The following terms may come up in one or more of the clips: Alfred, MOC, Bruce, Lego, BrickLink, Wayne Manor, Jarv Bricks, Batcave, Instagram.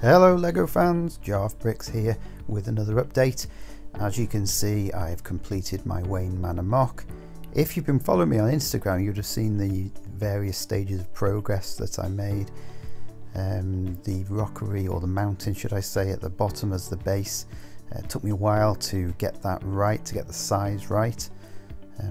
Hello Lego fans, Jarv Bricks here with another update. As you can see, I've completed my Wayne Manor mock. If you've been following me on Instagram, you'd have seen the various stages of progress that I made. The rockery, or the mountain should I say, at the bottom as the base. It took me a while to get that right, to get the size right,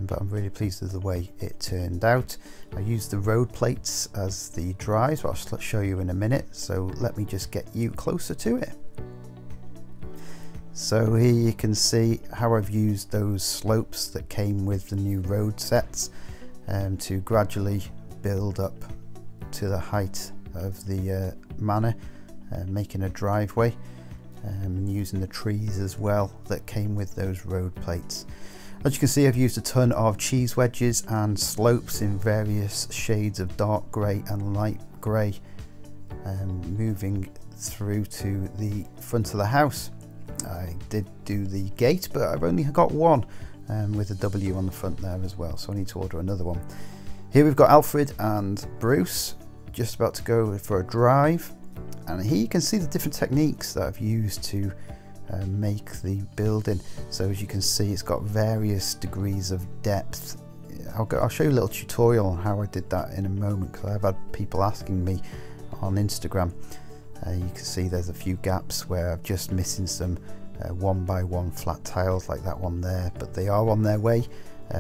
but I'm really pleased with the way it turned out. I used the road plates as the drives, but I'll show you in a minute, so let me just get you closer to it. So here you can see how I've used those slopes that came with the new road sets to gradually build up to the height of the manor, making a driveway, and using the trees as well that came with those road plates. As you can see, I've used a ton of cheese wedges and slopes in various shades of dark grey and light grey, moving through to the front of the house. I did do the gate, but I've only got one with a W on the front there as well, so I need to order another one. Here we've got Alfred and Bruce just about to go for a drive, and here you can see the different techniques that I've used to make the building. So as you can see, it's got various degrees of depth. I'll show you a little tutorial on how I did that in a moment, because I've had people asking me on Instagram. You can see there's a few gaps where I've just missing some 1x1 flat tiles like that one there, but they are on their way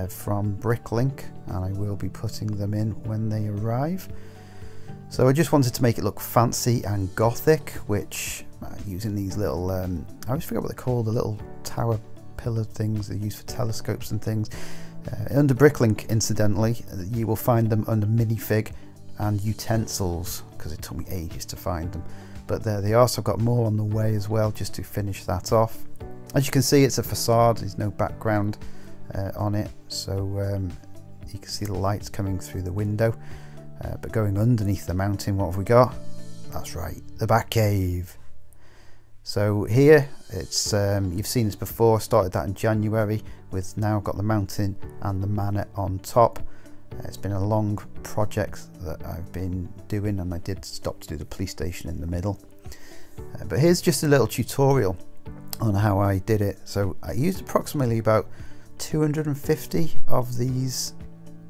from BrickLink, and I will be putting them in when they arrive. So I just wanted to make it look fancy and gothic, which using these little, I always forget what they're called, the little tower pillar things they use for telescopes and things. Under BrickLink, incidentally, you will find them under minifig and utensils, because it took me ages to find them. But there they are, so I've got more on the way as well, just to finish that off. As you can see, it's a facade, there's no background on it, so you can see the lights coming through the window. But going underneath the mountain, what have we got? That's right, the Batcave. So here, it's you've seen this before, started that in January, with now got the mountain and the manor on top. It's been a long project that I've been doing, and I did stop to do the police station in the middle. But here's just a little tutorial on how I did it. So I used approximately about 250 of these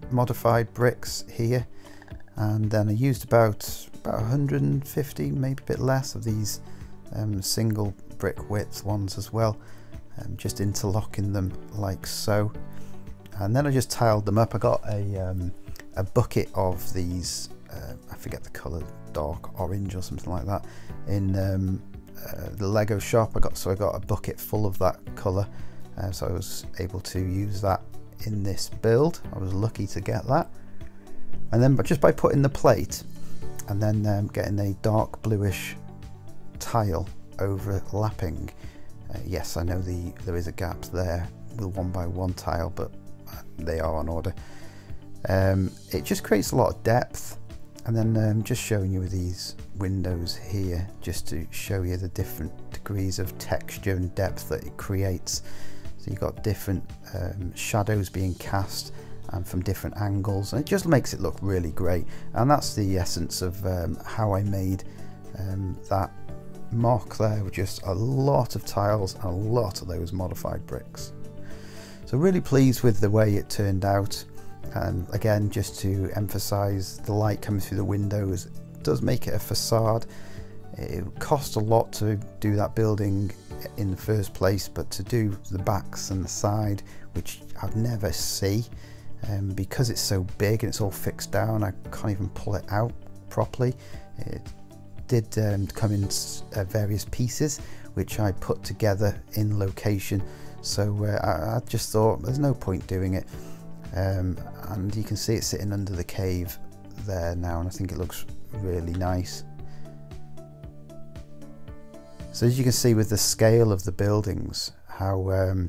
modified bricks here, and then I used about 150, maybe a bit less, of these single brick width ones as well, just interlocking them like so. And then I just tiled them up. I got a bucket of these, I forget the colour, dark orange or something like that, in the Lego shop. So I got a bucket full of that colour, so I was able to use that in this build. I was lucky to get that. And then just by putting the plate and then getting a dark bluish tile overlapping, yes, I know there is a gap there with a 1x1 tile, but they are on order. It just creates a lot of depth. And then just showing you these windows here, just to show you the different degrees of texture and depth that it creates. So you've got different shadows being cast and from different angles, and it just makes it look really great. And that's the essence of how I made that mock there, with just a lot of tiles and a lot of those modified bricks. So really pleased with the way it turned out. And again, just to emphasize, the light coming through the windows does make it a facade. It cost a lot to do that building in the first place, but to do the backs and the side, which I'd never see, because it's so big and it's all fixed down, I can't even pull it out properly. It did come in various pieces, which I put together in location. So I just thought there's no point doing it, and you can see it sitting under the cave there now, and I think it looks really nice. So as you can see with the scale of the buildings, how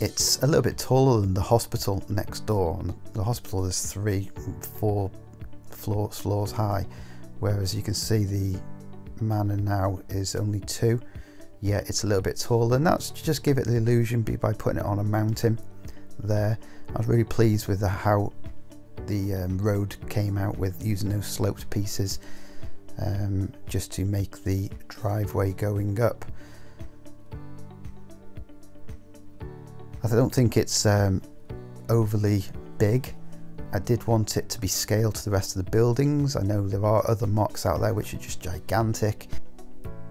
it's a little bit taller than the hospital next door, and the hospital is 3-4 floors high, whereas you can see the manor now is only 2. Yeah, it's a little bit taller, and that's to just give it the illusion by putting it on a mountain there. I was really pleased with how the road came out with using those sloped pieces. just to make the driveway going up. I don't think it's overly big. I did want it to be scaled to the rest of the buildings. I know there are other mocks out there which are just gigantic.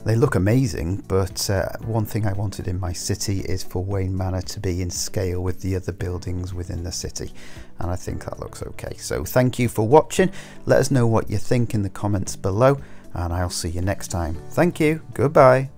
They look amazing, but one thing I wanted in my city is for Wayne Manor to be in scale with the other buildings within the city, and I think that looks okay. So thank you for watching. Let us know what you think in the comments below, and I'll see you next time. Thank you. Goodbye.